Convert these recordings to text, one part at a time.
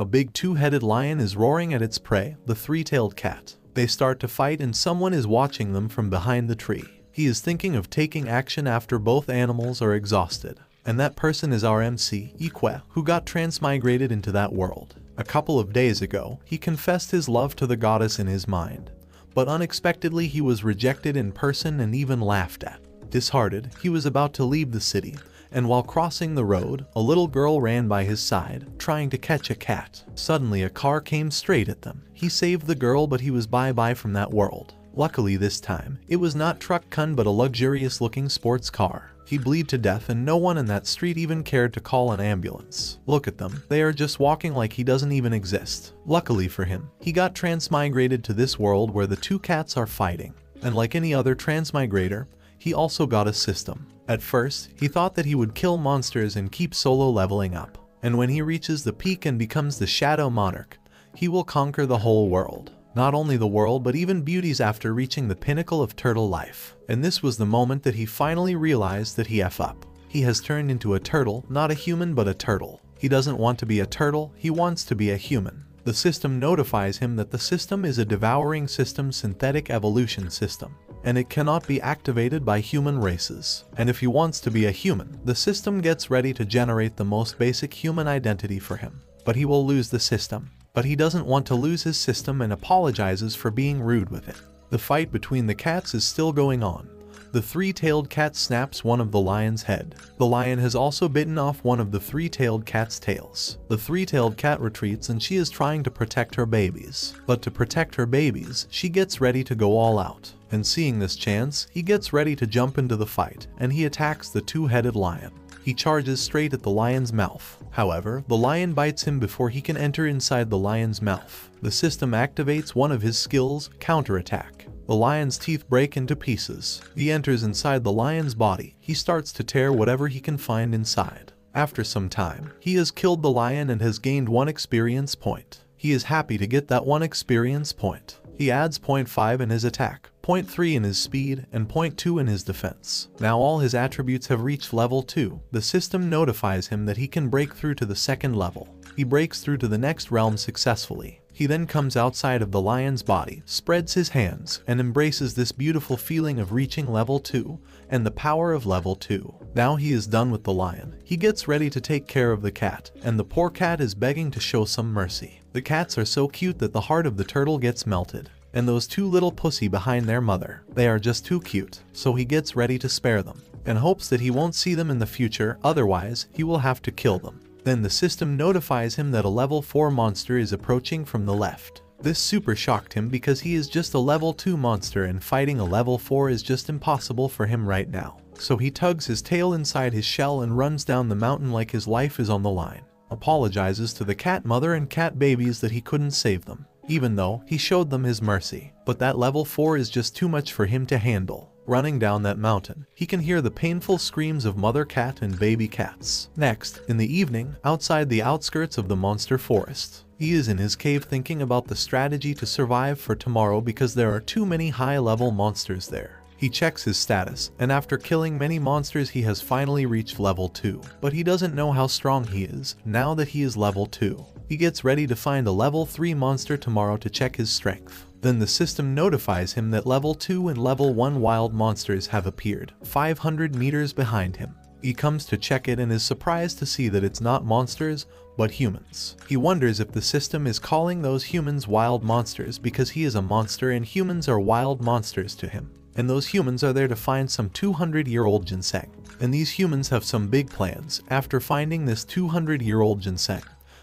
A big two-headed lion is roaring at its prey, the three-tailed cat. They start to fight and someone is watching them from behind the tree. He is thinking of taking action after both animals are exhausted. And that person is our MC, Ikwe, who got transmigrated into that world. A couple of days ago, he confessed his love to the goddess in his mind. But unexpectedly he was rejected in person and even laughed at. Disheartened, he was about to leave the city, and while crossing the road, a little girl ran by his side, trying to catch a cat. Suddenly a car came straight at them. He saved the girl but he was bye-bye from that world. Luckily this time, it was not truck kun but a luxurious-looking sports car. He bled to death and no one in that street even cared to call an ambulance. Look at them, they are just walking like he doesn't even exist. Luckily for him, he got transmigrated to this world where the two cats are fighting. And like any other transmigrator, he also got a system. At first, he thought that he would kill monsters and keep solo leveling up. And when he reaches the peak and becomes the Shadow Monarch, he will conquer the whole world. Not only the world but even beauties after reaching the pinnacle of turtle life. And this was the moment that he finally realized that he F up. He has turned into a turtle, not a human but a turtle. He doesn't want to be a turtle, he wants to be a human. The system notifies him that the system is a devouring system, synthetic evolution system, and it cannot be activated by human races. And if he wants to be a human, the system gets ready to generate the most basic human identity for him. But he will lose the system. But he doesn't want to lose his system and apologizes for being rude with it. The fight between the cats is still going on. The three-tailed cat snaps one of the lion's head. The lion has also bitten off one of the three-tailed cat's tails. The three-tailed cat retreats and she is trying to protect her babies. But to protect her babies, she gets ready to go all out. And seeing this chance, he gets ready to jump into the fight, and he attacks the two-headed lion. He charges straight at the lion's mouth. However, the lion bites him before he can enter inside the lion's mouth. The system activates one of his skills, counterattack. The lion's teeth break into pieces. He enters inside the lion's body. He starts to tear whatever he can find inside. After some time, he has killed the lion and has gained 1 experience point. He is happy to get that 1 experience point. He adds 0.5 in his attack, 0.3 in his speed, and 0.2 in his defense. Now all his attributes have reached level 2. The system notifies him that he can break through to the second level. He breaks through to the next realm successfully. He then comes outside of the lion's body, spreads his hands, and embraces this beautiful feeling of reaching level 2 and the power of level 2. Now he is done with the lion. He gets ready to take care of the cat, and the poor cat is begging to show some mercy. The cats are so cute that the heart of the turtle gets melted. And those two little pussy behind their mother, they are just too cute. So he gets ready to spare them, and hopes that he won't see them in the future, otherwise he will have to kill them. Then the system notifies him that a level 4 monster is approaching from the left. This super shocked him because he is just a level 2 monster and fighting a level 4 is just impossible for him right now. So he tugs his tail inside his shell and runs down the mountain like his life is on the line. Apologizes to the cat mother and cat babies that he couldn't save them, even though he showed them his mercy. But that level 4 is just too much for him to handle. Running down that mountain, he can hear the painful screams of mother cat and baby cats. Next, in the evening, outside the outskirts of the monster forest, he is in his cave thinking about the strategy to survive for tomorrow because there are too many high-level monsters there. He checks his status, and after killing many monsters he has finally reached level 2. But he doesn't know how strong he is now that he is level 2. He gets ready to find a level 3 monster tomorrow to check his strength. Then the system notifies him that level 2 and level 1 wild monsters have appeared, 500 meters behind him. He comes to check it and is surprised to see that it's not monsters, but humans. He wonders if the system is calling those humans wild monsters because he is a monster and humans are wild monsters to him. And those humans are there to find some 200-year-old ginseng. And these humans have some big plans. After finding this 200-year-old ginseng,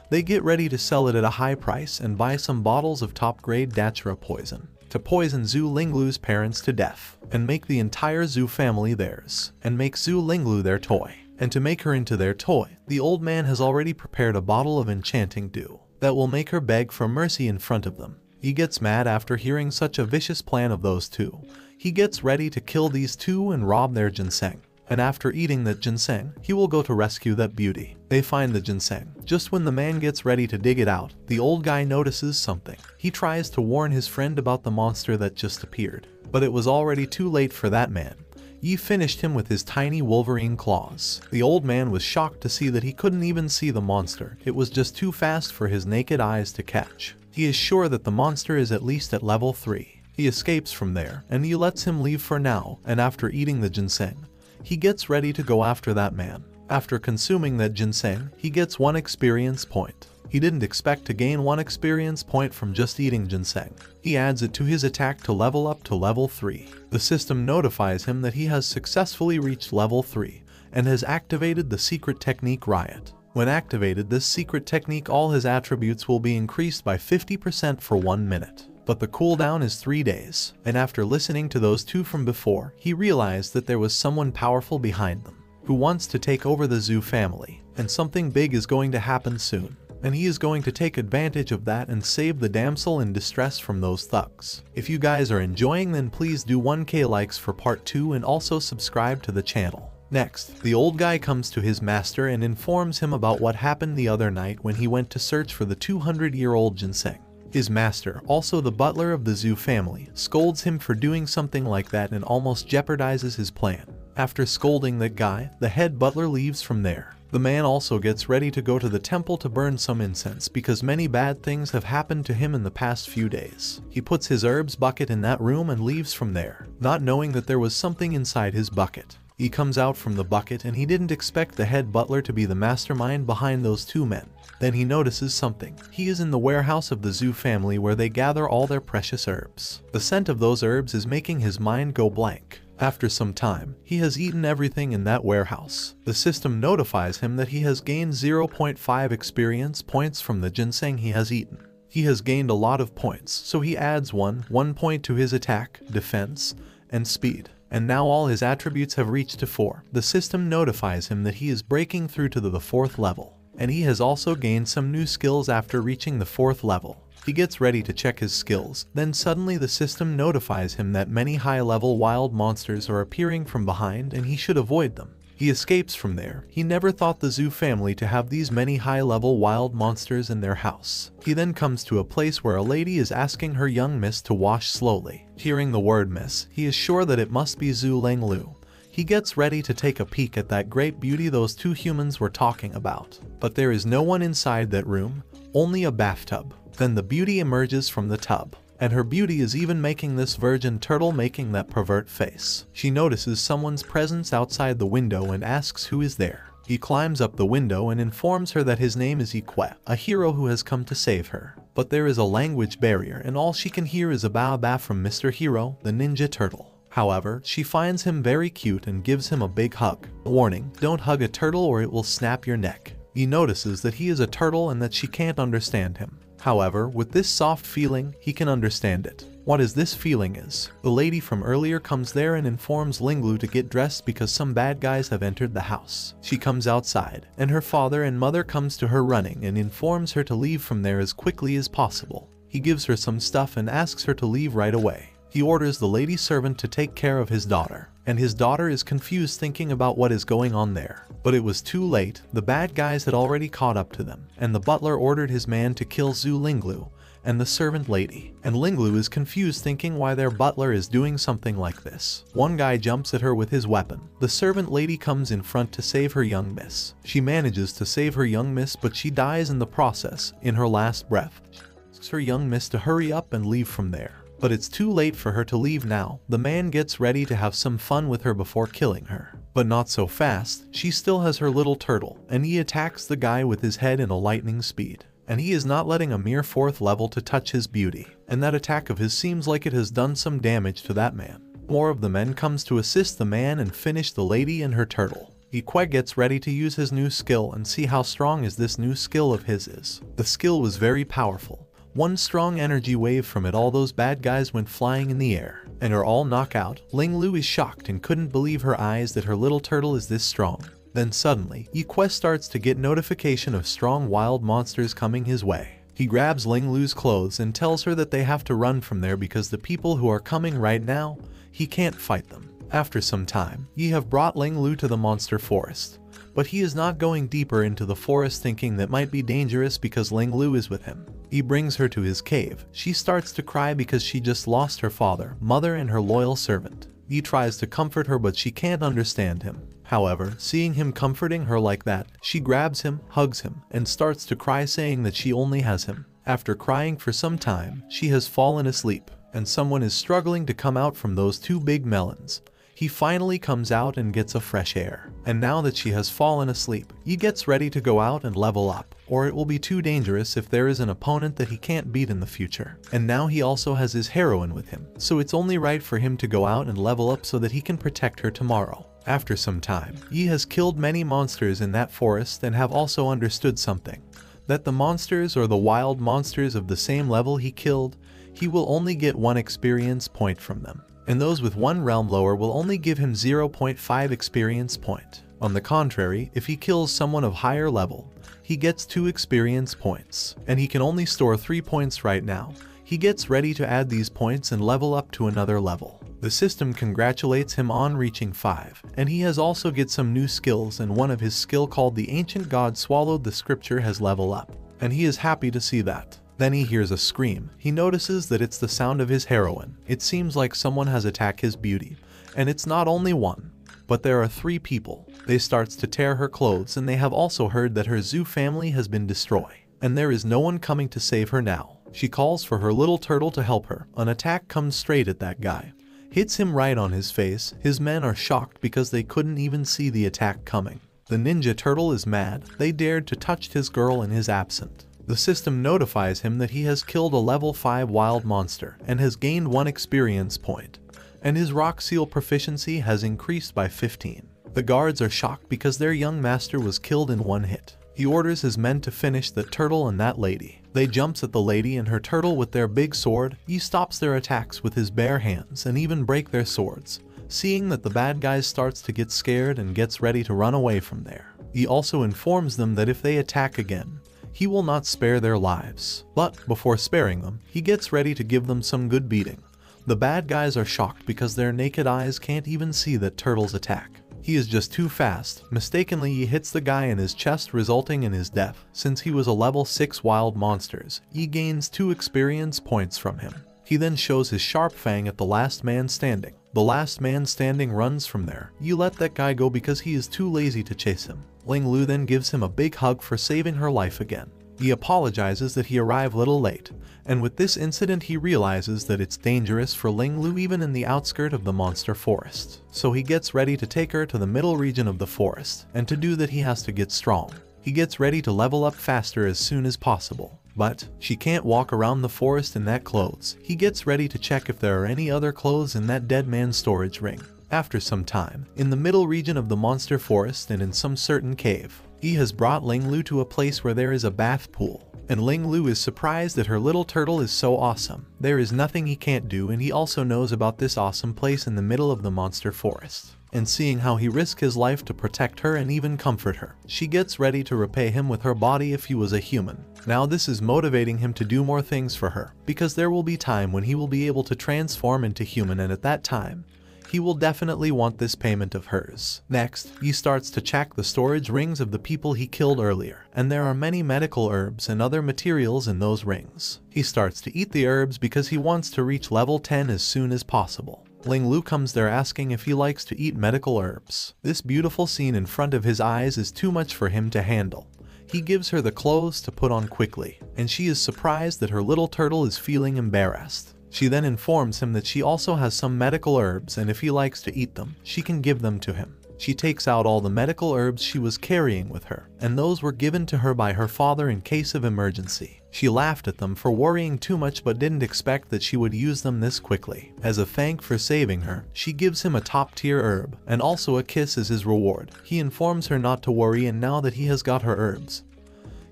they get ready to sell it at a high price and buy some bottles of top-grade datura poison to poison Zhu Linglu's parents to death and make the entire Zhu family theirs and make Zhu Linglu their toy. And to make her into their toy, the old man has already prepared a bottle of enchanting dew that will make her beg for mercy in front of them. He gets mad after hearing such a vicious plan of those two. He gets ready to kill these two and rob their ginseng. And after eating that ginseng, he will go to rescue that beauty. They find the ginseng. Just when the man gets ready to dig it out, the old guy notices something. He tries to warn his friend about the monster that just appeared. But it was already too late for that man. Yi finished him with his tiny wolverine claws. The old man was shocked to see that he couldn't even see the monster. It was just too fast for his naked eyes to catch. He is sure that the monster is at least at level 3. He escapes from there, and Yi lets him leave for now, and after eating the ginseng, he gets ready to go after that man. After consuming that ginseng, he gets 1 experience point. He didn't expect to gain 1 experience point from just eating ginseng. He adds it to his attack to level up to level 3. The system notifies him that he has successfully reached level 3 and has activated the secret technique Riot. When activated, this secret technique, all his attributes will be increased by 50% for 1 minute. But the cooldown is 3 days, and after listening to those two from before, he realized that there was someone powerful behind them who wants to take over the Zhu family, and something big is going to happen soon. And he is going to take advantage of that and save the damsel in distress from those thugs. If you guys are enjoying, then please do 1K likes for part 2 and also subscribe to the channel. Next, the old guy comes to his master and informs him about what happened the other night when he went to search for the 200-year-old ginseng. His master, also the butler of the Zhu family, scolds him for doing something like that and almost jeopardizes his plan. After scolding that guy, the head butler leaves from there. The man also gets ready to go to the temple to burn some incense because many bad things have happened to him in the past few days. He puts his herbs bucket in that room and leaves from there, not knowing that there was something inside his bucket. He comes out from the bucket and he didn't expect the head butler to be the mastermind behind those two men. Then he notices something. He is in the warehouse of the Zhu family where they gather all their precious herbs. The scent of those herbs is making his mind go blank. After some time, he has eaten everything in that warehouse. The system notifies him that he has gained 0.5 experience points from the ginseng he has eaten. He has gained a lot of points, so he adds 1 point to his attack, defense, and speed. And now all his attributes have reached to 4. The system notifies him that he is breaking through to the 4th level. And he has also gained some new skills after reaching the 4th level. He gets ready to check his skills, then suddenly the system notifies him that many high-level wild monsters are appearing from behind and he should avoid them. He escapes from there. He never thought the Zhu family to have these many high-level wild monsters in their house. He then comes to a place where a lady is asking her young miss to wash slowly. Hearing the word miss, he is sure that it must be Zhu Linglu. He gets ready to take a peek at that great beauty those two humans were talking about. But there is no one inside that room, only a bathtub. Then the beauty emerges from the tub, and her beauty is even making this virgin turtle making that pervert face. She notices someone's presence outside the window and asks who is there. He climbs up the window and informs her that his name is Ikwe, a hero who has come to save her. But there is a language barrier and all she can hear is a ba-ba from Mr. Hero, the ninja turtle. However, she finds him very cute and gives him a big hug. Warning, don't hug a turtle or it will snap your neck. He notices that he is a turtle and that she can't understand him. However, with this soft feeling, he can understand it. What is this feeling is? The lady from earlier comes there and informs Linglu to get dressed because some bad guys have entered the house. She comes outside, and her father and mother comes to her running and informs her to leave from there as quickly as possible. He gives her some stuff and asks her to leave right away. He orders the lady servant to take care of his daughter, and his daughter is confused thinking about what is going on there. But it was too late, the bad guys had already caught up to them, and the butler ordered his man to kill Zhu Linglu and the servant lady. And Linglu is confused thinking why their butler is doing something like this. One guy jumps at her with his weapon. The servant lady comes in front to save her young miss. She manages to save her young miss, but she dies in the process. In her last breath, she asks her young miss to hurry up and leave from there. But it's too late for her to leave now. The man gets ready to have some fun with her before killing her. But not so fast, she still has her little turtle, and he attacks the guy with his head in a lightning speed. And he is not letting a mere 4th level to touch his beauty. And that attack of his seems like it has done some damage to that man. More of the men comes to assist the man and finish the lady and her turtle. Ikwe gets ready to use his new skill and see how strong is this new skill of his is. The skill was very powerful. One strong energy wave from it, all those bad guys went flying in the air and are all knockout. Linglu is shocked and couldn't believe her eyes that her little turtle is this strong. Then suddenly, Ikwe starts to get notification of strong wild monsters coming his way. He grabs Linglu's clothes and tells her that they have to run from there because the people who are coming right now, he can't fight them. After some time, Yi have brought Linglu to the monster forest. But he is not going deeper into the forest thinking that might be dangerous because Linglu is with him. He brings her to his cave. She starts to cry because she just lost her father, mother, and her loyal servant. Yi tries to comfort her but she can't understand him. However, seeing him comforting her like that, she grabs him, hugs him, and starts to cry saying that she only has him. After crying for some time, she has fallen asleep, and someone is struggling to come out from those two big melons. He finally comes out and gets a fresh air. And now that she has fallen asleep, Yi gets ready to go out and level up, or it will be too dangerous if there is an opponent that he can't beat in the future. And now he also has his heroine with him, so it's only right for him to go out and level up so that he can protect her tomorrow. After some time, Yi has killed many monsters in that forest and have also understood something. That the monsters or the wild monsters of the same level he killed, he will only get one experience point from them. And those with one realm lower will only give him 0.5 experience point. On the contrary, if he kills someone of higher level, he gets 2 experience points, and he can only store 3 points right now. He gets ready to add these points and level up to another level. The system congratulates him on reaching 5, and he has also get some new skills, and one of his skill called the Ancient God Swallowed the Scripture has level up, and he is happy to see that. Then he hears a scream. He notices that it's the sound of his heroine. It seems like someone has attacked his beauty. And it's not only one, but there are 3 people. They starts to tear her clothes, and they have also heard that her Zhu family has been destroyed. And there is no one coming to save her now. She calls for her little turtle to help her. An attack comes straight at that guy. Hits him right on his face. His men are shocked because they couldn't even see the attack coming. The ninja turtle is mad. They dared to touch his girl in his absence. The system notifies him that he has killed a level 5 wild monster and has gained 1 experience point, and his rock seal proficiency has increased by 15. The guards are shocked because their young master was killed in one hit. He orders his men to finish that turtle and that lady. They jumps at the lady and her turtle with their big sword. He stops their attacks with his bare hands and even break their swords. Seeing that the bad guys starts to get scared and gets ready to run away from there. He also informs them that if they attack again, he will not spare their lives. But before sparing them, he gets ready to give them some good beating. The bad guys are shocked because their naked eyes can't even see that turtle's attack. He is just too fast. Mistakenly, he hits the guy in his chest, resulting in his death. Since he was a level 6 wild monsters, he gains 2 experience points from him. He then shows his sharp fang at the last man standing. The last man standing runs from there. You let that guy go because he is too lazy to chase him. Linglu then gives him a big hug for saving her life again. He apologizes that he arrived a little late, and with this incident he realizes that it's dangerous for Linglu even in the outskirt of the monster forest. So he gets ready to take her to the middle region of the forest, and to do that he has to get strong. He gets ready to level up faster as soon as possible. But she can't walk around the forest in that clothes. He gets ready to check if there are any other clothes in that dead man's storage ring. After some time, in the middle region of the monster forest and in some certain cave, he has brought Linglu to a place where there is a bath pool. And Linglu is surprised that her little turtle is so awesome. There is nothing he can't do, and he also knows about this awesome place in the middle of the monster forest. And seeing how he risked his life to protect her and even comfort her, she gets ready to repay him with her body if he was a human. Now this is motivating him to do more things for her, because there will be time when he will be able to transform into human, and at that time, he will definitely want this payment of hers. Next, he starts to check the storage rings of the people he killed earlier, and there are many medical herbs and other materials in those rings. He starts to eat the herbs because he wants to reach level 10 as soon as possible. Linglu comes there asking if he likes to eat medical herbs. This beautiful scene in front of his eyes is too much for him to handle. He gives her the clothes to put on quickly, and she is surprised that her little turtle is feeling embarrassed. She then informs him that she also has some medical herbs, and if he likes to eat them, she can give them to him. She takes out all the medical herbs she was carrying with her, and those were given to her by her father in case of emergency. She laughed at them for worrying too much but didn't expect that she would use them this quickly. As a thank for saving her, she gives him a top-tier herb, and also a kiss as his reward. He informs her not to worry, and now that he has got her herbs,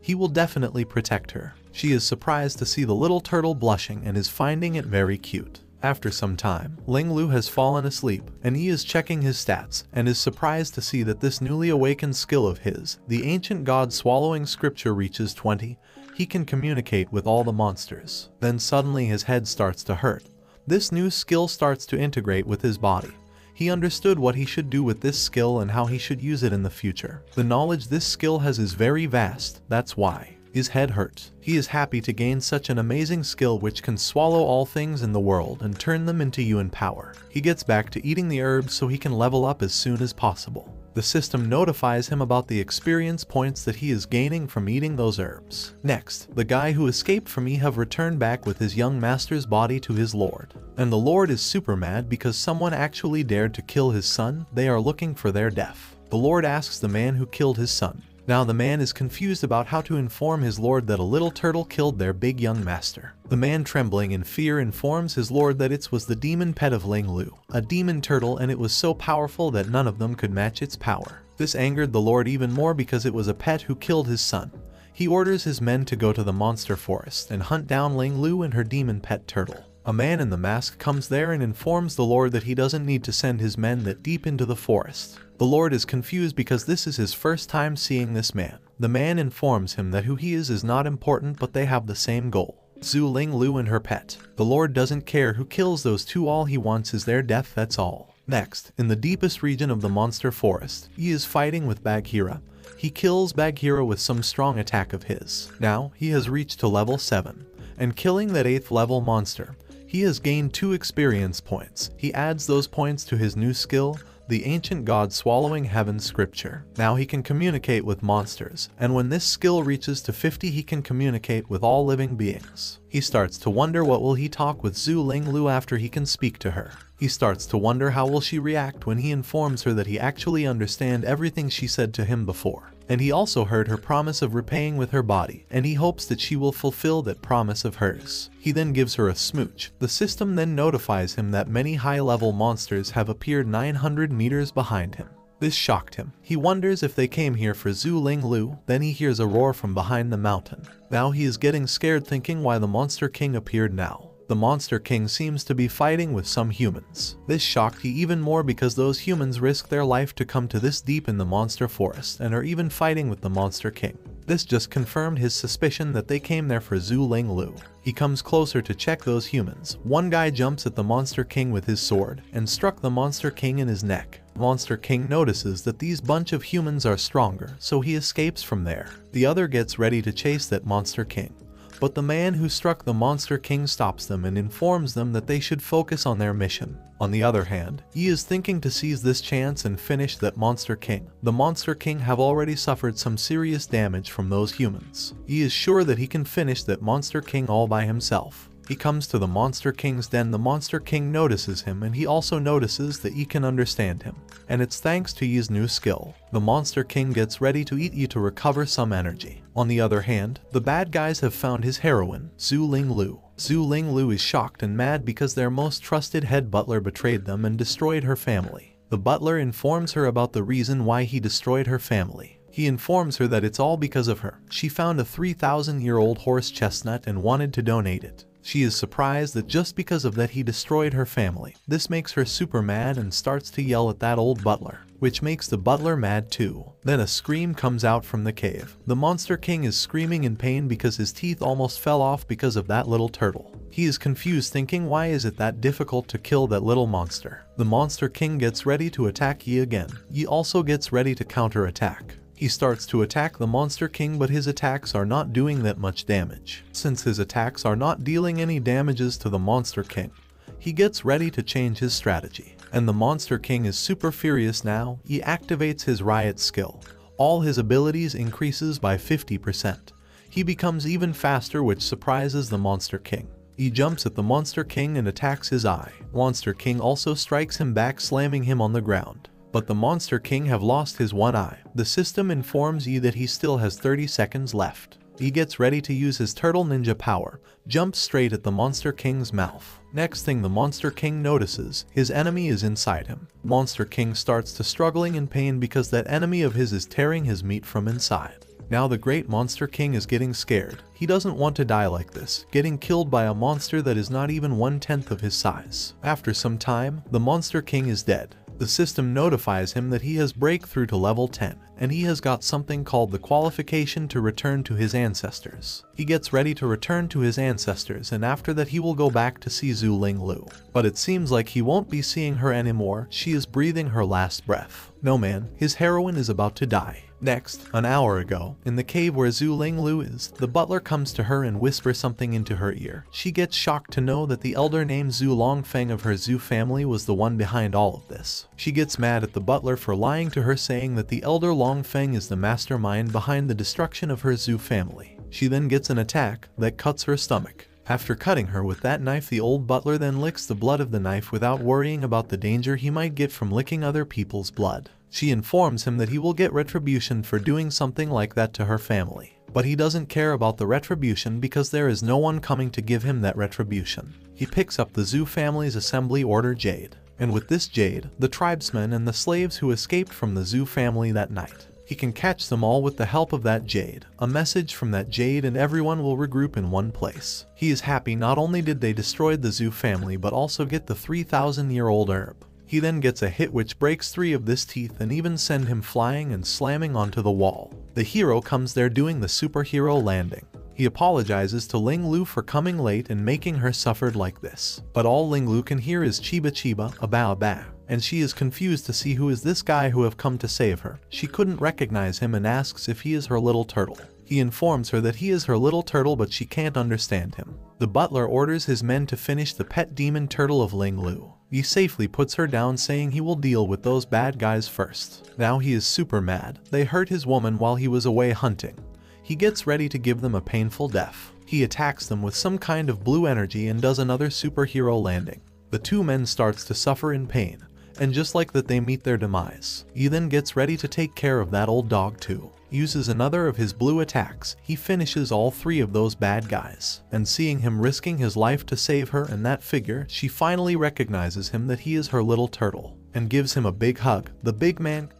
he will definitely protect her. She is surprised to see the little turtle blushing and is finding it very cute. After some time, Linglu has fallen asleep, and he is checking his stats, and is surprised to see that this newly awakened skill of his, the Ancient God Swallowing Scripture, reaches 20, He can communicate with all the monsters. Then suddenly his head starts to hurt. This new skill starts to integrate with his body. He understood what he should do with this skill and how he should use it in the future. The knowledge this skill has is very vast, that's why. His head hurts. He is happy to gain such an amazing skill which can swallow all things in the world and turn them into Yuan power. He gets back to eating the herbs so he can level up as soon as possible. The system notifies him about the experience points that he is gaining from eating those herbs. Next, the guy who escaped from Ehab returned back with his young master's body to his lord. And the lord is super mad because someone actually dared to kill his son. They are looking for their death. The lord asks the man who killed his son. Now the man is confused about how to inform his lord that a little turtle killed their big young master. The man, trembling in fear, informs his lord that it was the demon pet of Linglu, a demon turtle, and it was so powerful that none of them could match its power. This angered the lord even more because it was a pet who killed his son. He orders his men to go to the monster forest and hunt down Linglu and her demon pet turtle. A man in the mask comes there and informs the lord that he doesn't need to send his men that deep into the forest. The lord is confused because this is his first time seeing this man. The man informs him that who he is not important, but they have the same goal. Zhu Linglu and her pet. The lord doesn't care who kills those two, all he wants is their death, that's all. Next, in the deepest region of the monster forest, he is fighting with Bagheera. He kills Bagheera with some strong attack of his. Now, he has reached to level 7. And killing that 8th level monster, he has gained 2 experience points. He adds those points to his new skill, the Ancient God Swallowing Heaven Scripture. Now he can communicate with monsters, and when this skill reaches to 50 he can communicate with all living beings. He starts to wonder what will he talk with Zhu Linglu after he can speak to her. He starts to wonder how will she react when he informs her that he actually understands everything she said to him before. And he also heard her promise of repaying with her body, and he hopes that she will fulfill that promise of hers. He then gives her a smooch. The system then notifies him that many high-level monsters have appeared 900 meters behind him. This shocked him. He wonders if they came here for Zhu Linglu. Then he hears a roar from behind the mountain. Now he is getting scared, thinking why the Monster King appeared now. The Monster King seems to be fighting with some humans. This shocked he even more because those humans risk their life to come to this deep in the monster forest and are even fighting with the Monster King. This just confirmed his suspicion that they came there for Zhu Linglu. He comes closer to check those humans. One guy jumps at the Monster King with his sword and struck the Monster King in his neck. Monster King notices that these bunch of humans are stronger, so he escapes from there. The other gets ready to chase that Monster King. But the man who struck the Monster King stops them and informs them that they should focus on their mission. On the other hand, he is thinking to seize this chance and finish that Monster King. The Monster King have already suffered some serious damage from those humans. He is sure that he can finish that Monster King all by himself. He comes to the Monster King's den. The Monster King notices him, and he also notices that Yi can understand him. And it's thanks to Yi's new skill. The Monster King gets ready to eat Yi to recover some energy. On the other hand, the bad guys have found his heroine, Zhu Linglu. Zhu Linglu is shocked and mad because their most trusted head butler betrayed them and destroyed her family. The butler informs her about the reason why he destroyed her family. He informs her that it's all because of her. She found a 3,000-year-old horse chestnut and wanted to donate it. She is surprised that just because of that he destroyed her family. This makes her super mad and starts to yell at that old butler, which makes the butler mad too. Then a scream comes out from the cave. The Monster King is screaming in pain because his teeth almost fell off because of that little turtle. He is confused, thinking why is it that difficult to kill that little monster. The Monster King gets ready to attack Yi again. Yi also gets ready to counterattack. He starts to attack the Monster King, but his attacks are not doing that much damage. Since his attacks are not dealing any damages to the Monster King, he gets ready to change his strategy. And the Monster King is super furious now. He activates his Riot skill. All his abilities increases by 50%. He becomes even faster, which surprises the Monster King. He jumps at the Monster King and attacks his eye. Monster King also strikes him back, slamming him on the ground. But the Monster King have lost his one eye. The system informs Yi that he still has 30 seconds left. He gets ready to use his turtle ninja power, jumps straight at the Monster King's mouth. Next thing the Monster King notices, his enemy is inside him. Monster King starts to struggling in pain because that enemy of his is tearing his meat from inside. Now the great Monster King is getting scared. He doesn't want to die like this, getting killed by a monster that is not even 1/10 of his size. After some time, the Monster King is dead. The system notifies him that he has breakthrough to level 10, and he has got something called the qualification to return to his ancestors. He gets ready to return to his ancestors, and after that he will go back to see Zhu Linglu. But it seems like he won't be seeing her anymore. She is breathing her last breath. No man, his heroine is about to die. Next, an hour ago, in the cave where Zhu Linglu is, the butler comes to her and whispers something into her ear. She gets shocked to know that the elder named Zhu Longfeng of her Zhu family was the one behind all of this. She gets mad at the butler for lying to her, saying that the elder Longfeng is the mastermind behind the destruction of her Zhu family. She then gets an attack that cuts her stomach. After cutting her with that knife, the old butler then licks the blood of the knife without worrying about the danger he might get from licking other people's blood. She informs him that he will get retribution for doing something like that to her family. But he doesn't care about the retribution because there is no one coming to give him that retribution. He picks up the Zhu family's assembly order jade. And with this jade, the tribesmen and the slaves who escaped from the Zhu family that night. He can catch them all with the help of that jade, a message from that jade, and everyone will regroup in one place. He is happy not only did they destroy the Zhu family but also get the 3,000-year-old herb. He then gets a hit which breaks 3 of his teeth and even send him flying and slamming onto the wall. The hero comes there doing the superhero landing. He apologizes to Linglu for coming late and making her suffer like this. But all Linglu can hear is chiba chiba, aba aba. And she is confused to see who is this guy who have come to save her. She couldn't recognize him and asks if he is her little turtle. He informs her that he is her little turtle, but she can't understand him. The butler orders his men to finish the pet demon turtle of Linglu. He safely puts her down, saying he will deal with those bad guys first. Now he is super mad. They hurt his woman while he was away hunting. He gets ready to give them a painful death. He attacks them with some kind of blue energy and does another superhero landing. The 2 men starts to suffer in pain. And just like that, they meet their demise. He then gets ready to take care of that old dog too. Uses another of his blue attacks. He finishes all 3 of those bad guys. And seeing him risking his life to save her and that figure, she finally recognizes him, that he is her little turtle. And gives him a big hug. The big man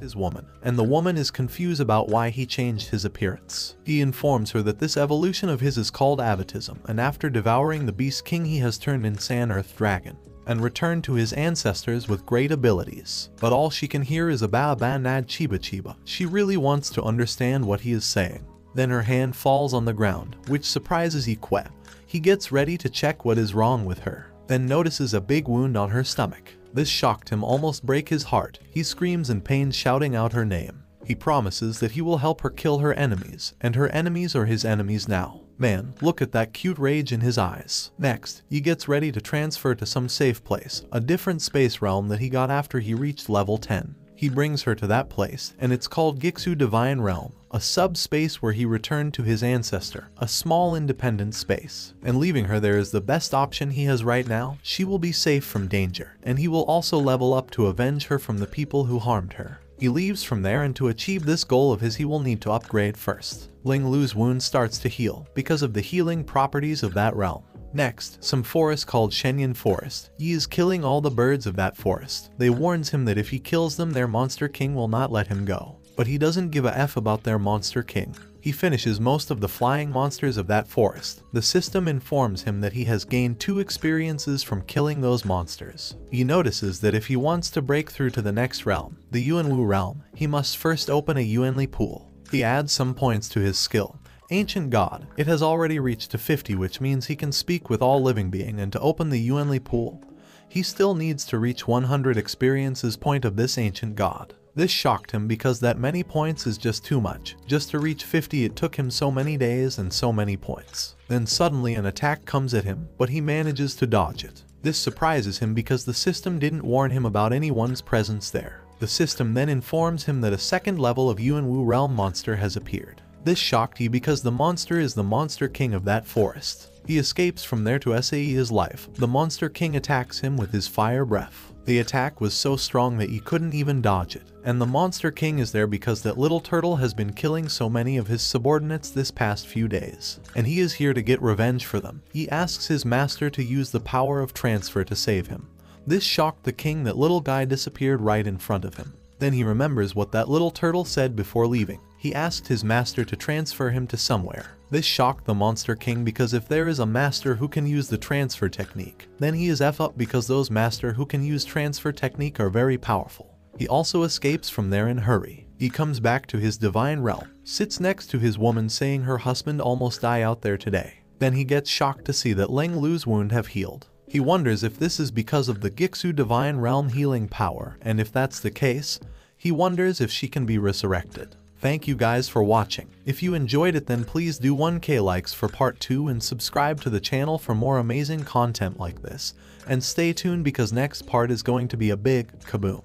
his woman. And the woman is confused about why he changed his appearance. He informs her that this evolution of his is called avatism. And after devouring the beast king, he has turned into Sand Earth Dragon. And returned to his ancestors with great abilities. But all she can hear is a ba ba nad chiba chiba. She really wants to understand what he is saying. Then her hand falls on the ground, which surprises Yi Que. He gets ready to check what is wrong with her. Then notices a big wound on her stomach. This shocked him, almost break his heart. He screams in pain, shouting out her name. He promises that he will help her kill her enemies, and her enemies are his enemies now. Man, look at that cute rage in his eyes. Next, he gets ready to transfer to some safe place, a different space realm that he got after he reached level 10. He brings her to that place, and it's called Gixu Divine Realm, a subspace where he returned to his ancestor, a small independent space. And leaving her there is the best option he has right now. She will be safe from danger, and he will also level up to avenge her from the people who harmed her. He leaves from there, and to achieve this goal of his, he will need to upgrade first. Linglu's wound starts to heal because of the healing properties of that realm. Next, some forest called Shenyan Forest. He is killing all the birds of that forest. They warns him that if he kills them, their monster king will not let him go. But he doesn't give a F about their monster king. He finishes most of the flying monsters of that forest. The system informs him that he has gained 2 experiences from killing those monsters. He notices that if he wants to break through to the next realm, the Yuanwu realm, he must first open a Yuanli pool. He adds some points to his skill. Ancient God, it has already reached to 50, which means he can speak with all living being, and to open the Yuanli pool, he still needs to reach 100 experiences point of this ancient god. This shocked him because that many points is just too much. Just to reach 50, it took him so many days and so many points. Then suddenly an attack comes at him, but he manages to dodge it. This surprises him because the system didn't warn him about anyone's presence there. The system then informs him that a second level of Yuanwu realm monster has appeared. This shocked him because the monster is the monster king of that forest. He escapes from there to save his life. The monster king attacks him with his fire breath. The attack was so strong that he couldn't even dodge it. And the monster king is there because that little turtle has been killing so many of his subordinates this past few days. And he is here to get revenge for them. He asks his master to use the power of transfer to save him. This shocked the king that little guy disappeared right in front of him. Then he remembers what that little turtle said before leaving. He asked his master to transfer him to somewhere. This shocked the monster king because if there is a master who can use the transfer technique, then he is F up because those master who can use transfer technique are very powerful. He also escapes from there in a hurry. He comes back to his divine realm, sits next to his woman saying her husband almost died out there today. Then he gets shocked to see that Linglu's wound have healed. He wonders if this is because of the Gixu divine realm healing power, and if that's the case, he wonders if she can be resurrected. Thank you guys for watching. If you enjoyed it, then please do 1K likes for part 2 and subscribe to the channel for more amazing content like this. And stay tuned because next part is going to be a big kaboom.